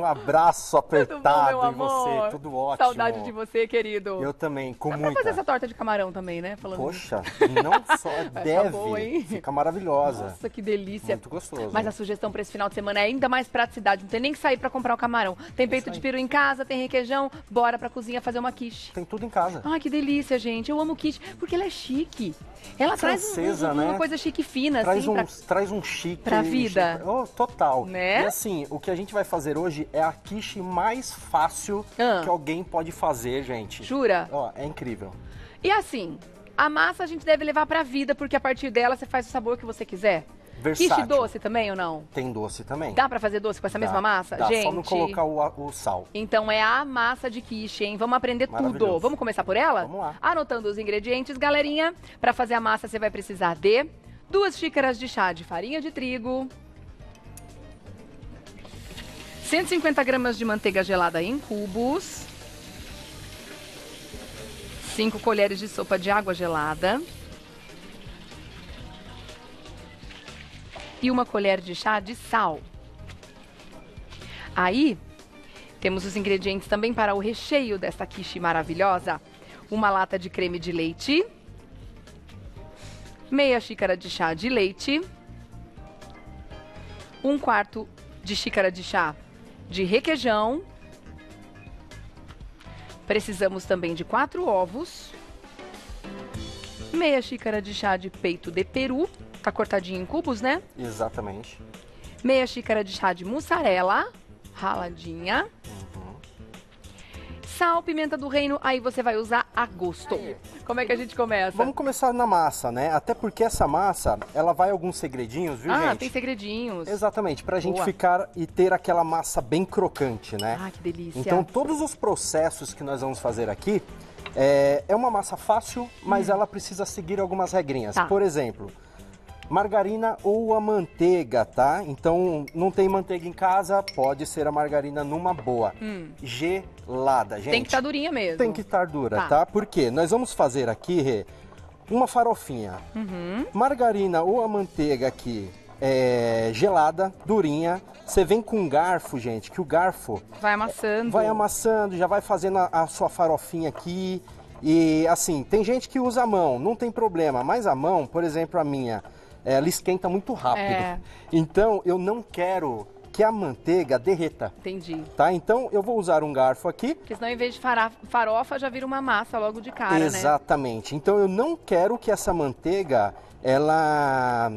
Um abraço apertado bom, em você, amor. Tudo ótimo. Saudade de você, querido. Eu também, com muita. Você vai fazer essa torta de camarão também, né? Falando poxa, não só deve, boa, fica maravilhosa. Nossa, que delícia. Muito gostoso. Mas a sugestão para esse final de semana é ainda mais praticidade, não tem nem que sair para comprar o camarão. Tem peito de peru em casa, tem requeijão, bora pra cozinha fazer uma quiche. Tem tudo em casa. Ai, que delícia, gente. Eu amo quiche, porque ela é chique. Ela francesa, traz uma coisa chique e fina, traz assim. Traz um chique. Pra vida. Oh, total. Né? E assim, o que a gente vai fazer hoje é a quiche mais fácil que alguém pode fazer, gente. Jura? Ó, é incrível. E assim, a massa a gente deve levar pra vida, porque a partir dela você faz o sabor que você quiser. Versátil. Quiche doce também ou não? Tem doce também. Dá pra fazer doce com essa mesma massa? Dá, gente, só não colocar o sal. Então é a massa de quiche, hein? Vamos aprender tudo. Vamos começar por ela? Vamos lá. Anotando os ingredientes, galerinha. Pra fazer a massa você vai precisar de 2 xícaras de chá de farinha de trigo, 150 gramas de manteiga gelada em cubos, 5 colheres de sopa de água gelada e 1 colher de chá de sal. Aí, temos os ingredientes também para o recheio dessa quiche maravilhosa. 1 lata de creme de leite, 1/2 xícara de chá de leite, 1/4 xícara de chá de requeijão. Precisamos também de 4 ovos, 1/2 xícara de chá de peito de peru. Tá cortadinho em cubos, né? Exatamente. 1/2 xícara de chá de mussarela, raladinha. Sal, pimenta do reino, aí você vai usar a gosto. Como é que a gente começa? Vamos começar na massa, né? Até porque essa massa, ela vai alguns segredinhos, viu, gente? Ah, tem segredinhos. Exatamente, pra gente ficar e ter aquela massa bem crocante, né? Ah, que delícia. Então, todos os processos que nós vamos fazer aqui, é uma massa fácil, mas ela precisa seguir algumas regrinhas. Tá. Por exemplo, margarina ou a manteiga, tá? Então, não tem manteiga em casa, pode ser a margarina numa boa. Gelada, gente. Tem que estar durinha mesmo. Tem que estar dura, tá? Porque nós vamos fazer aqui, Rê, uma farofinha. Margarina ou a manteiga aqui, gelada, durinha. Você vem com um garfo, gente, que o garfo... vai amassando. Vai amassando, já vai fazendo a sua farofinha aqui. E, assim, tem gente que usa a mão, não tem problema. Mas a mão, por exemplo, a minha... ela esquenta muito rápido. Então, eu não quero que a manteiga derreta. Entendi. Tá? Então, eu vou usar um garfo aqui. Porque senão, em vez de farofa, já vira uma massa logo de cara, né? Exatamente. Então, eu não quero que essa manteiga, ela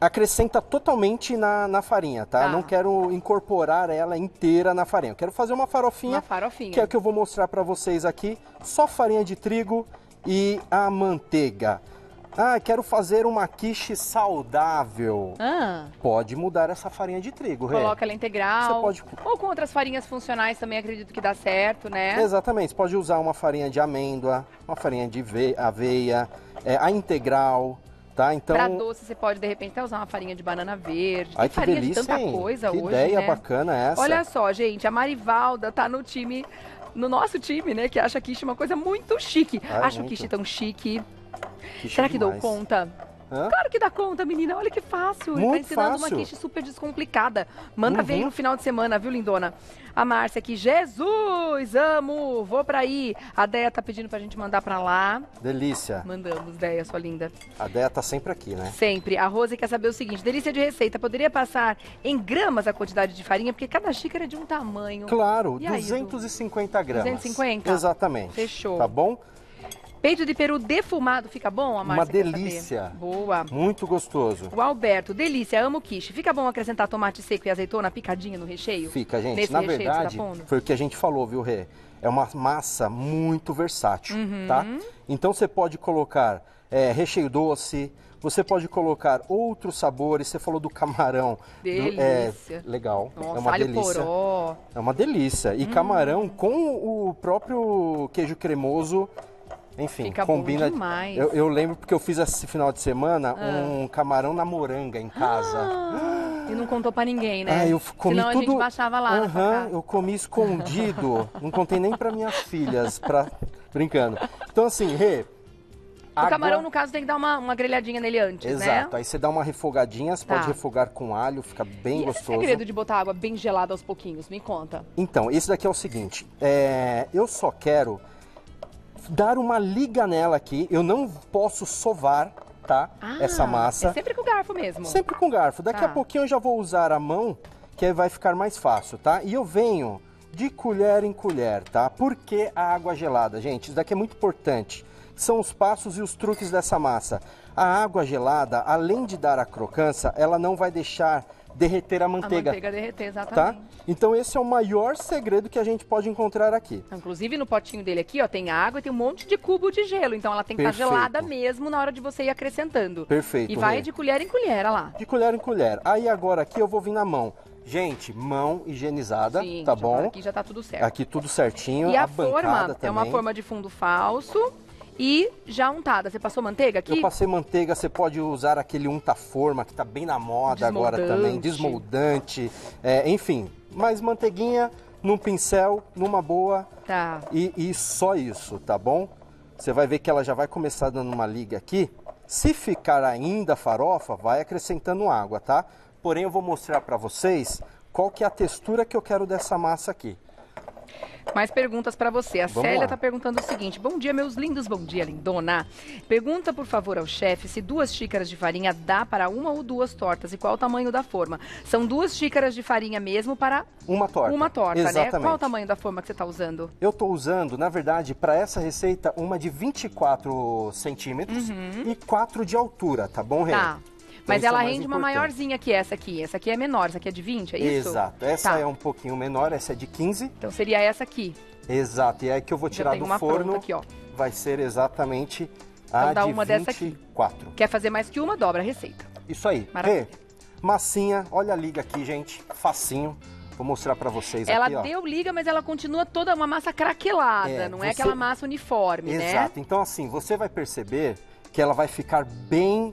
acrescenta totalmente na farinha, tá? Não quero incorporar ela inteira na farinha. Eu quero fazer uma farofinha. Uma farofinha. Que é o que eu vou mostrar pra vocês aqui. Só farinha de trigo e a manteiga. Ah, quero fazer uma quiche saudável. Pode mudar essa farinha de trigo, Rê. Coloca ela integral. Você pode... ou com outras farinhas funcionais também, acredito que dá certo, né? Exatamente. Você pode usar uma farinha de amêndoa, uma farinha de aveia, a integral, tá? Então... pra doce, você pode, de repente, até usar uma farinha de banana verde. Ai, que farinha delícia, de tanta coisa que hoje, ideia bacana essa. Olha só, gente, a Marivalda tá no time, no nosso time, né? Que acha quiche uma coisa muito chique. Acho quiche tão chique. Quiche será que dou conta? Claro que dá conta, menina. Olha que fácil. Muito ensinando fácil. Uma quiche super descomplicada. Manda ver no final de semana, viu, lindona? A Márcia aqui. Jesus, amo. Vou pra aí. A Deia tá pedindo pra gente mandar pra lá. Delícia. Mandamos, Deia, sua linda. A Deia tá sempre aqui, né? Sempre. A Rose quer saber o seguinte. Delícia de receita. Poderia passar em gramas a quantidade de farinha? Porque cada xícara é de um tamanho. Claro. E 250 gramas. 250? Exatamente. Fechou. Tá bom? Peito de peru defumado, fica bom, a Márcia? Uma delícia. Boa. Muito gostoso. O Alberto, delícia, amo quiche. Fica bom acrescentar tomate seco e azeitona picadinha no recheio? Fica, gente. Nesse recheio verdade, foi o que a gente falou, viu, Rê? É uma massa muito versátil, tá? Então você pode colocar recheio doce, você pode colocar outros sabores. Você falou do camarão. Delícia. Legal. Nossa, é uma delícia. Poró. É uma delícia. E camarão com o próprio queijo cremoso. Enfim, fica combina demais. Eu lembro porque eu fiz esse final de semana um camarão na moranga em casa. E não contou pra ninguém, né? Eu comi senão tudo... a gente baixava lá. Eu comi escondido. Não contei nem pra minhas filhas, brincando. Então assim, Rê, O camarão, no caso, tem que dar uma grelhadinha nele antes, exato, né? Exato, aí você dá uma refogadinha, você pode refogar com alho, fica bem gostoso. E o segredo de botar água bem gelada aos pouquinhos? Me conta. Então, esse daqui é o seguinte, eu só quero dar uma liga nela aqui, eu não posso sovar, tá? Essa massa. É sempre com garfo mesmo? Sempre com garfo. Daqui a pouquinho eu já vou usar a mão, que aí vai ficar mais fácil, tá? E eu venho de colher em colher, tá? Por que a água gelada, gente? Isso daqui é muito importante. São os passos e os truques dessa massa. A água gelada, além de dar a crocância, ela não vai deixar derreter a manteiga. A manteiga derreter, exatamente. Tá? Então esse é o maior segredo que a gente pode encontrar aqui. Inclusive no potinho dele aqui, ó, tem água e tem um monte de cubo de gelo. Então ela tem que estar gelada mesmo na hora de você ir acrescentando. Perfeito. E vai de colher em colher, olha lá. De colher em colher. Aí agora aqui eu vou vir na mão. Gente, mão higienizada, sim, tá bom? Aqui já tá tudo certo. Aqui tudo certinho. E a forma também. É uma forma de fundo falso e já untada. Você passou manteiga aqui? Eu passei manteiga, você pode usar aquele unta-forma que tá bem na moda agora também. Desmoldante. Enfim, mais manteiguinha num pincel, numa boa. Tá. E só isso, tá bom? Você vai ver que ela já vai começar dando uma liga aqui. Se ficar ainda farofa, vai acrescentando água, tá? Porém, eu vou mostrar para vocês qual que é a textura que eu quero dessa massa aqui. Mais perguntas para você. A Célia está perguntando o seguinte. Bom dia, meus lindos. Bom dia, lindona. Pergunta, por favor, ao chefe se 2 xícaras de farinha dá para 1 ou 2 tortas e qual o tamanho da forma. São 2 xícaras de farinha mesmo para uma torta, exatamente, né? Qual o tamanho da forma que você está usando? Eu estou usando, na verdade, para essa receita, uma de 24 centímetros e 4 de altura, tá bom, Rê? Tá. Mas ela rende uma maiorzinha que essa aqui. Essa aqui é menor, essa aqui é de 20, é isso? Exato. Essa é um pouquinho menor, essa é de 15. Então seria essa aqui. Exato. E aí que eu vou tirar do forno, aqui, ó. Vai ser exatamente a de 24. Quer fazer mais que uma, dobra a receita. Isso aí. Maravilha. Rê, massinha, olha a liga aqui, gente. Facinho. Vou mostrar pra vocês aqui, ó. Ela deu liga, mas ela continua toda uma massa craquelada, não é aquela massa uniforme, né? Exato. Então assim, você vai perceber que ela vai ficar bem...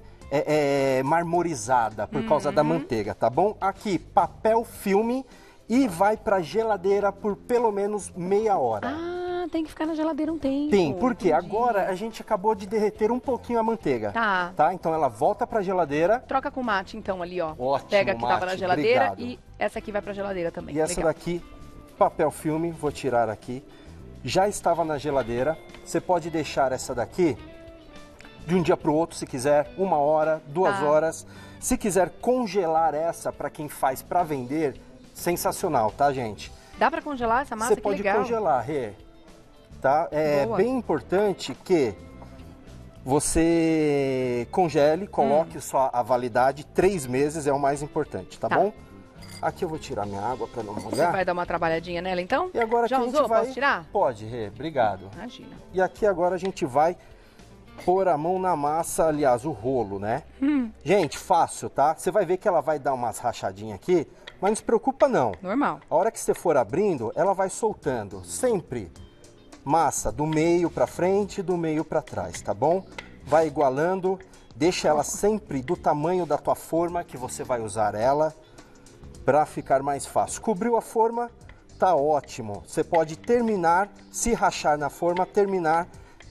marmorizada por causa da manteiga, tá bom? Aqui, papel filme e vai pra geladeira por pelo menos meia hora. Ah, tem que ficar na geladeira um tempo. Tem, porque agora a gente acabou de derreter um pouquinho a manteiga. Tá. Tá? Então ela volta pra geladeira. Troca com mate então ali, ó. Ótimo, pega a que tava na geladeira e essa aqui vai pra geladeira também. E essa daqui, papel filme, vou tirar aqui. Já estava na geladeira. Você pode deixar essa daqui... de um dia para o outro, se quiser, 1 hora, 2 horas. Se quiser congelar essa para quem faz para vender, sensacional, tá, gente? Dá para congelar essa massa? Você pode congelar, Rê. Tá? É bem importante que você congele, coloque a validade, 3 meses é o mais importante, tá bom? Aqui eu vou tirar minha água para não molhar. Você vai dar uma trabalhadinha nela, então? E agora já usou? Posso tirar? Pode, Rê. Obrigado. Imagina. E aqui agora a gente vai... pôr a mão na massa, aliás, o rolo, né? Gente, fácil, tá? Você vai ver que ela vai dar umas rachadinhas aqui, mas não se preocupa não. Normal. A hora que você for abrindo, ela vai soltando. Sempre massa do meio pra frente e do meio pra trás, tá bom? Vai igualando, deixa ela sempre do tamanho da tua forma que você vai usar ela pra ficar mais fácil. Cobriu a forma, tá ótimo. Você pode terminar, se rachar na forma, terminar...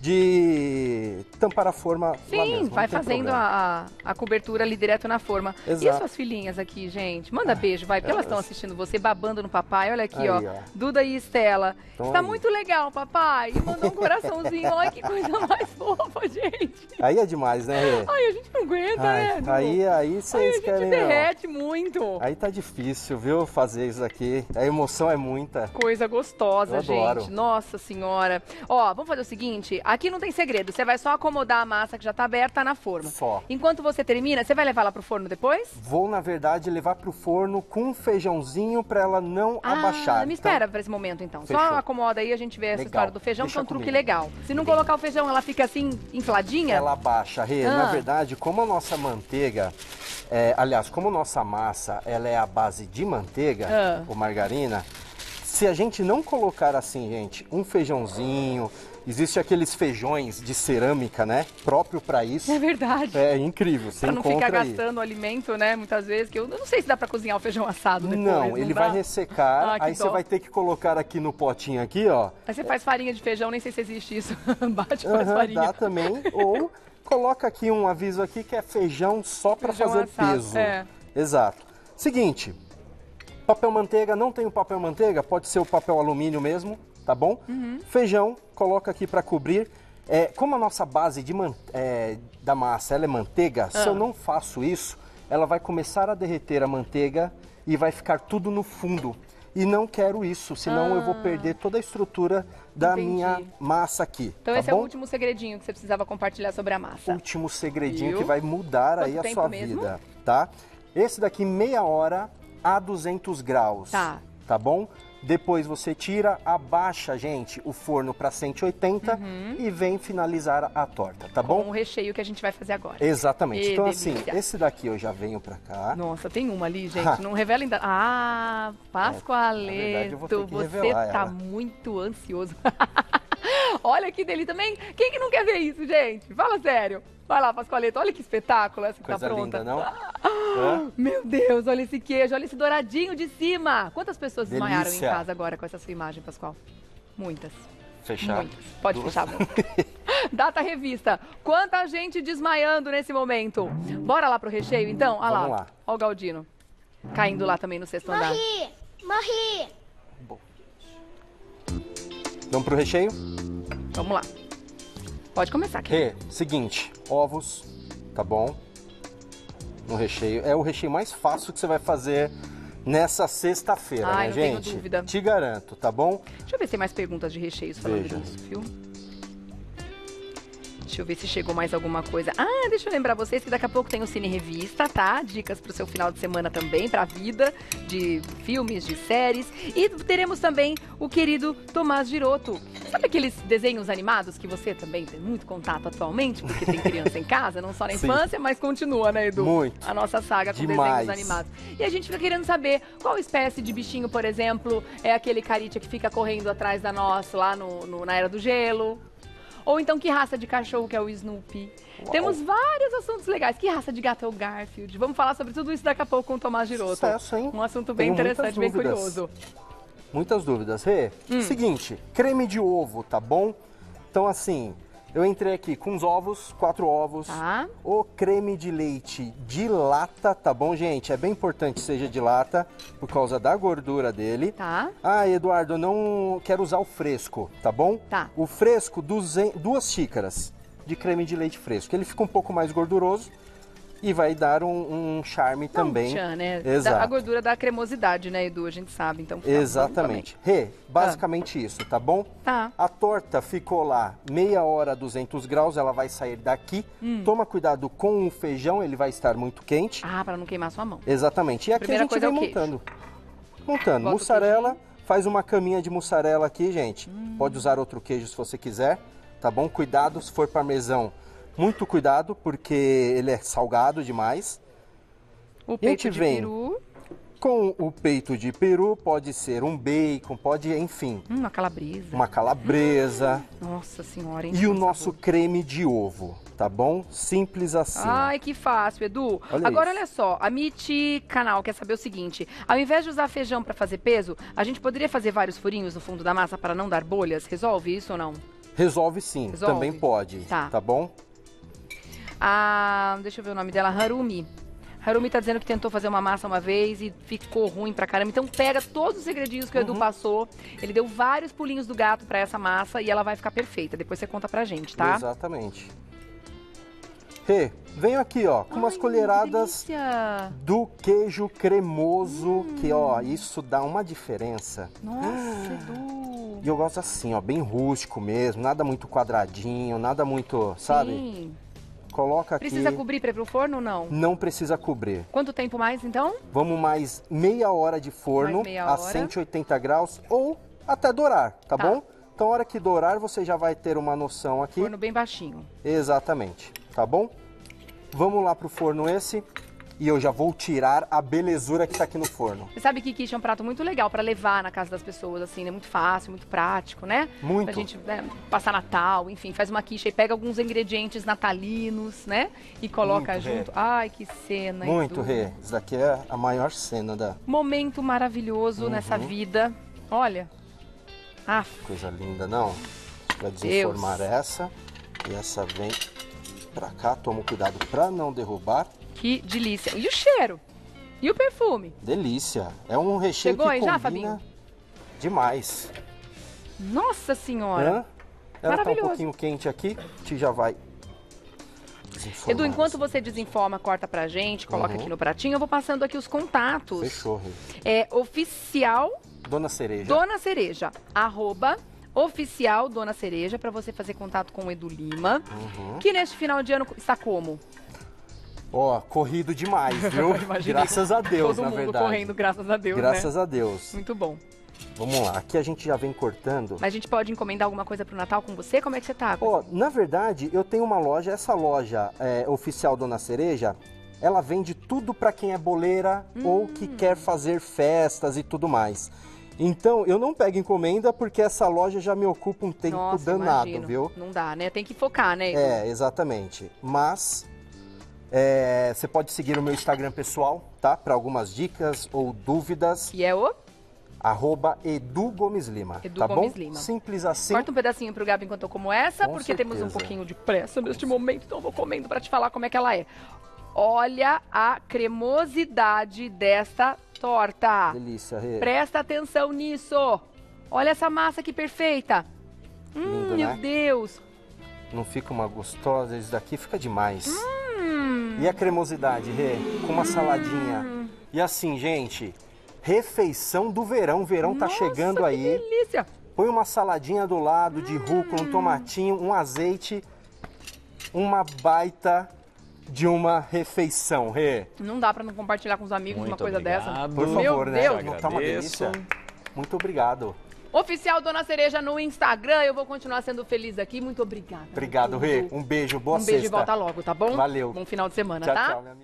de tampar a forma lá mesmo, vai fazendo a cobertura ali direto na forma. Exato. E as suas filhinhas aqui, gente? Manda beijo, vai, porque elas estão assistindo você, babando no papai. Olha aqui, aí, ó, Duda e Estela. Tom. Está muito legal, papai. E mandou um coraçãozinho, olha que coisa mais fofa, gente. Aí é demais, né, Rê? Ai, a gente não aguenta, né? Aí vocês querem... a gente derrete muito. Aí tá difícil, viu, fazer isso aqui. A emoção é muita. Coisa gostosa, eu gente. Adoro. Nossa senhora. Ó, vamos fazer o seguinte... Aqui não tem segredo, você vai só acomodar a massa que já está aberta na forma. Só. Enquanto você termina, você vai levar lá pro forno depois? Vou, na verdade, levar pro forno com um feijãozinho para ela não abaixar. Me espera para esse momento, então. Fechou. Só acomoda aí, a gente vê essa história do feijão, que é um truque legal. Se não colocar o feijão, ela fica assim, infladinha? Ela abaixa, Rê. Na verdade, como a nossa manteiga... aliás, como a nossa massa ela é a base de manteiga, ou margarina... Se a gente não colocar assim, gente, um feijãozinho... Existe aqueles feijões de cerâmica, né? Próprio para isso. É verdade. É incrível, você encontra aí. Pra não ficar gastando alimento, né? Muitas vezes, que eu não sei se dá para cozinhar o feijão assado depois. Não, ele vai ressecar, aí você vai ter que colocar aqui no potinho aqui, ó. Aí você faz farinha de feijão, nem sei se existe isso. Bate, faz farinha. Dá também, ou... Coloca aqui um aviso aqui que é feijão só para fazer assado, peso. É. Exato. Seguinte, papel manteiga, não tem o papel manteiga, pode ser o papel alumínio mesmo, tá bom? Uhum. Feijão, coloca aqui para cobrir. É, como a nossa base de da massa ela é manteiga, se eu não faço isso, ela vai começar a derreter a manteiga e vai ficar tudo no fundo. E não quero isso, senão eu vou perder toda a estrutura da minha massa aqui. Então esse é o último segredinho que você precisava compartilhar sobre a massa. Último segredinho que vai mudar aí a sua vida, tá? Esse daqui meia hora a 200 graus, tá bom? Depois você tira, abaixa, gente, o forno para 180 e vem finalizar a torta, tá bom? Com o recheio que a gente vai fazer agora. Exatamente. E então delícia. Assim, esse daqui eu já venho para cá. Nossa, tem uma ali, gente, não revela ainda. Ah, Pascoaleto, você tá muito ansioso. Olha que delícia também. Quem que não quer ver isso, gente? Fala sério. Vai lá, Pascoaleto, olha que espetáculo essa que coisa tá pronta. Linda, não? Meu Deus, olha esse queijo, olha esse douradinho de cima. Quantas pessoas desmaiaram em casa agora com essa sua imagem, Pascoal? Muitas. Fechado. Muitas. Pode fechar. Data Revista. Quanta gente desmaiando nesse momento. Bora lá pro recheio, então? Olha lá. Olha o Galdino. Caindo lá também no sexto andar. Morri! Bom. Vamos pro recheio? Vamos lá. Pode começar aqui. Seguinte, ovos, tá bom? No recheio. É o recheio mais fácil que você vai fazer nessa sexta-feira, né, gente? Não tenho dúvida. Te garanto, tá bom? Deixa eu ver se tem mais perguntas de recheios falando disso, viu? Deixa eu ver se chegou mais alguma coisa. Ah, deixa eu lembrar vocês que daqui a pouco tem o Cine Revista, tá? Dicas pro seu final de semana também, pra vida, de filmes, de séries. E teremos também o querido Tomás Giroto. Sabe aqueles desenhos animados que você também tem muito contato atualmente? Porque tem criança em casa, não só na infância, mas continua, né, Edu? Muito. A nossa saga com desenhos animados. E a gente fica querendo saber qual espécie de bichinho, por exemplo, é aquele caritia que fica correndo atrás da nossa lá na Era do Gelo. Ou então, que raça de cachorro que é o Snoopy? Uau. Temos vários assuntos legais. Que raça de gato é o Garfield? Vamos falar sobre tudo isso daqui a pouco com o Tomás Giroto. Sucesso, hein? Um assunto bem interessante, bem curioso. Muitas dúvidas. Seguinte, creme de ovo, tá bom? Então, assim, eu entrei aqui com os ovos, 4 ovos. O creme de leite de lata, tá bom, gente? É bem importante que seja de lata, por causa da gordura dele. Ah, Eduardo, eu não quero usar o fresco, tá bom? O fresco, 2 xícaras de creme de leite fresco. Ele fica um pouco mais gorduroso. E vai dar um charme também. Exato. A gordura da cremosidade, né, Edu? A gente sabe, então. Exatamente. Basicamente isso, tá bom? A torta ficou lá meia hora, 200 graus, ela vai sair daqui. Toma cuidado com o feijão, ele vai estar muito quente. Pra não queimar sua mão. Exatamente. E aqui a gente vem montando. Bota mussarela, faz uma caminha de mussarela aqui, gente. Pode usar outro queijo se você quiser, tá bom? Cuidado se for parmesão. Muito cuidado, porque ele é salgado demais. O peito de peru. Com o peito de peru, pode ser um bacon, pode, enfim. Uma calabresa. Uma calabresa. Nossa senhora, hein? E o nosso creme de ovo, tá bom? Simples assim. Ai, que fácil, Edu. Olha só, a Miti Canal quer saber o seguinte. Ao invés de usar feijão para fazer peso, a gente poderia fazer vários furinhos no fundo da massa para não dar bolhas? Resolve isso ou não? Resolve sim, também pode, tá bom? Deixa eu ver o nome dela, Harumi. Harumi tá dizendo que tentou fazer uma massa uma vez e ficou ruim pra caramba. Então pega todos os segredinhos que o Edu passou. Ele deu vários pulinhos do gato pra essa massa e ela vai ficar perfeita. Depois você conta pra gente, tá? Exatamente. Venho aqui, ó, com umas colheradas do queijo cremoso, que, ó, isso dá uma diferença. Nossa, Edu! E eu gosto assim, ó, bem rústico mesmo, nada muito quadradinho, nada muito, sabe? Sim. Coloca aqui. Precisa cobrir para ir pro forno ou não? Não precisa cobrir. Quanto tempo mais, então? Vamos mais meia hora de forno, a 180 graus ou até dourar, tá bom? Então, a hora que dourar, você já vai ter uma noção aqui. Forno bem baixinho. Exatamente, tá bom? Vamos lá pro forno esse. E eu já vou tirar a belezura que tá aqui no forno. Você sabe que quiche é um prato muito legal para levar na casa das pessoas, assim, né? Muito fácil, muito prático, né? Muito. Pra gente passar Natal, enfim, faz uma quiche e pega alguns ingredientes natalinos, né? E coloca junto. Ai, que cena. Muito, Rê. Isso daqui é a maior cena da... Momento maravilhoso nessa vida. Olha. Coisa linda, não? Pra desenformar essa. E essa vem pra cá, toma cuidado pra não derrubar. Que delícia! E o cheiro? E o perfume? Delícia! É um recheio que combina já, Fabinho? Demais. Nossa senhora! Hã? Ela tá um pouquinho quente aqui, a gente já vai... Edu, enquanto você desenforma, corta pra gente, coloca aqui no pratinho, eu vou passando aqui os contatos. Fechou, Rê. É oficial... Dona Cereja. Dona Cereja, arroba oficial Dona Cereja, pra você fazer contato com o Edu Lima, que neste final de ano está como? Ó, corrido demais, viu? Graças a Deus, na verdade. Todo mundo correndo, graças a Deus, Graças a Deus. Muito bom. Vamos lá, aqui a gente já vem cortando. Mas a gente pode encomendar alguma coisa pro Natal com você? Como é que você tá? Ó, na verdade, eu tenho uma loja, essa loja oficial Dona Cereja, ela vende tudo pra quem é boleira ou que quer fazer festas e tudo mais. Então, eu não pego encomenda porque essa loja já me ocupa um tempo danado, viu? Não dá, né? Tem que focar, né? É, exatamente. Mas... você pode seguir o meu Instagram pessoal, tá? Para algumas dicas ou dúvidas. E é o? Arroba Edu Gomes Lima, tá bom? Simples assim. Corta um pedacinho pro Gabi enquanto eu como essa, porque temos um pouquinho de pressa neste momento, então eu vou comendo para te falar como é que ela é. Olha a cremosidade desta torta. Delícia, Rê. Presta atenção nisso. Olha essa massa que perfeita. Lindo, meu Deus. Não fica uma gostosa, isso daqui fica demais. E a cremosidade, Rê, com uma saladinha. E assim, gente, refeição do verão. O verão tá chegando aí. Que delícia! Põe uma saladinha do lado de rúcula, um tomatinho, um azeite. Uma baita de uma refeição, Rê. Não dá pra não compartilhar com os amigos uma coisa dessa. Por favor, Meu Deus. Tá uma delícia. Muito obrigado. Oficial Dona Cereja no Instagram, eu vou continuar sendo feliz aqui. Muito obrigada. Obrigado, Rê. Um beijo, boa sexta. Um beijo e volta logo, tá bom? Valeu. Bom final de semana, tá? Tchau, tchau, minha amiga.